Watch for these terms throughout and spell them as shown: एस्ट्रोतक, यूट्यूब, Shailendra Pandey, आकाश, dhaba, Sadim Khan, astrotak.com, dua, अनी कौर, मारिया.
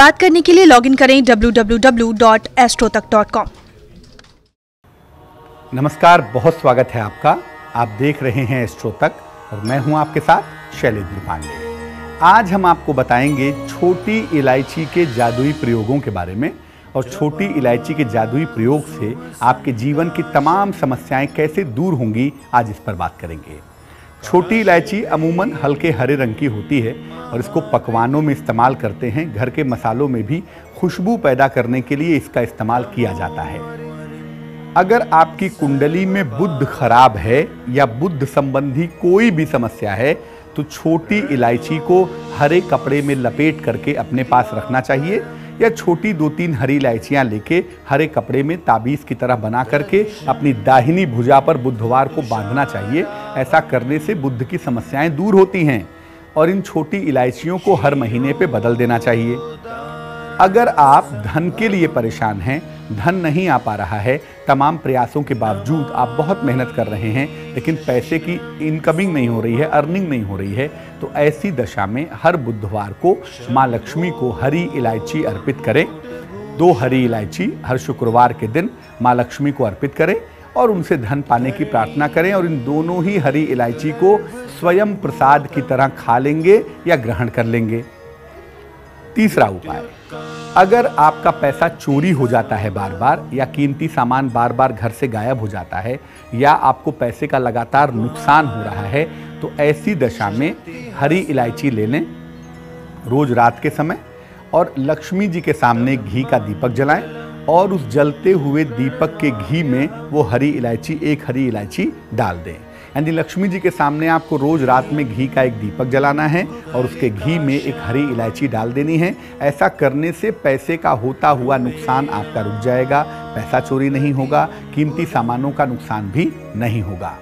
बात करने के लिए लॉगिन करें www.astrotak.com। नमस्कार, बहुत स्वागत है आपका। आप देख रहे हैं एस्ट्रोतक और मैं हूं आपके साथ शैलेंद्र पांडे। आज हम आपको बताएंगे छोटी इलायची के जादुई प्रयोगों के बारे में और छोटी इलायची के जादुई प्रयोग से आपके जीवन की तमाम समस्याएं कैसे दूर होंगी, आज इस पर बात करेंगे। छोटी इलायची अमूमन हल्के हरे रंग की होती है और इसको पकवानों में इस्तेमाल करते हैं। घर के मसालों में भी खुशबू पैदा करने के लिए इसका इस्तेमाल किया जाता है। अगर आपकी कुंडली में बुध खराब है या बुध संबंधी कोई भी समस्या है तो छोटी इलायची को हरे कपड़े में लपेट करके अपने पास रखना चाहिए या छोटी 2-3 हरी इलायचियाँ लेके हरे कपड़े में ताबीज़ की तरह बना करके अपनी दाहिनी भुजा पर बुधवार को बांधना चाहिए। ऐसा करने से बुध की समस्याएं दूर होती हैं और इन छोटी इलायचियों को हर महीने पे बदल देना चाहिए। अगर आप धन के लिए परेशान हैं, धन नहीं आ पा रहा है, तमाम प्रयासों के बावजूद आप बहुत मेहनत कर रहे हैं लेकिन पैसे की इनकमिंग नहीं हो रही है, अर्निंग नहीं हो रही है, तो ऐसी दशा में हर बुधवार को माँ लक्ष्मी को हरी इलायची अर्पित करें। 2 हरी इलायची हर शुक्रवार के दिन माँ लक्ष्मी को अर्पित करें और उनसे धन पाने की प्रार्थना करें। और इन दोनों ही हरी इलायची को स्वयं प्रसाद की तरह खा लेंगे या ग्रहण कर लेंगे। तीसरा उपाय, अगर आपका पैसा चोरी हो जाता है बार बार या कीमती सामान बार बार घर से गायब हो जाता है या आपको पैसे का लगातार नुकसान हो रहा है तो ऐसी दशा में हरी इलायची ले लें रोज रात के समय और लक्ष्मी जी के सामने घी का दीपक जलाएं और उस जलते हुए दीपक के घी में वो हरी इलायची, 1 हरी इलायची डाल दें। यानी लक्ष्मी जी के सामने आपको रोज रात में घी का 1 दीपक जलाना है और उसके घी में 1 हरी इलायची डाल देनी है। ऐसा करने से पैसे का होता हुआ नुकसान आपका रुक जाएगा, पैसा चोरी नहीं होगा, कीमती सामानों का नुकसान भी नहीं होगा।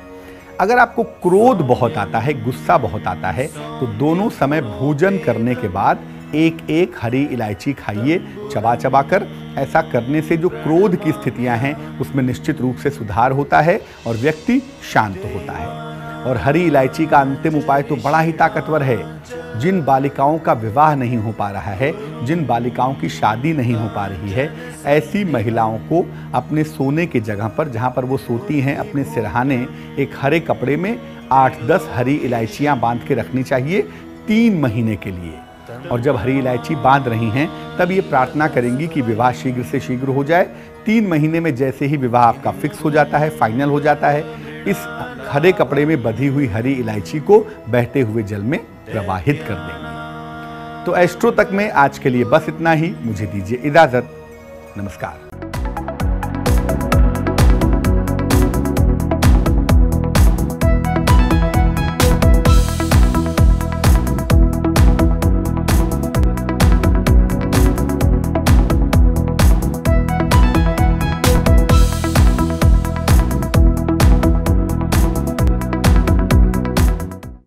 अगर आपको क्रोध बहुत आता है, गुस्सा बहुत आता है, तो दोनों समय भोजन करने के बाद 1-1 हरी इलायची खाइए चबा कर। ऐसा करने से जो क्रोध की स्थितियां हैं उसमें निश्चित रूप से सुधार होता है और व्यक्ति शांत होता है। और हरी इलायची का अंतिम उपाय तो बड़ा ही ताकतवर है। जिन बालिकाओं का विवाह नहीं हो पा रहा है, जिन बालिकाओं की शादी नहीं हो पा रही है, ऐसी महिलाओं को अपने सोने के जगह पर, जहाँ पर वो सोती हैं, अपने सिरहाने 1 हरे कपड़े में 8-10 हरी इलायचियाँ बांध के रखनी चाहिए 3 महीने के लिए। और जब हरी इलायची बांध रही हैं तब ये प्रार्थना करेंगी कि विवाह शीघ्र से शीघ्र हो जाए। 3 महीने में जैसे ही विवाह आपका फिक्स हो जाता है, फाइनल हो जाता है, इस हरे कपड़े में बंधी हुई हरी इलायची को बहते हुए जल में प्रवाहित कर देंगे। तो एस्ट्रो तक में आज के लिए बस इतना ही। मुझे दीजिए इजाजत। नमस्कार।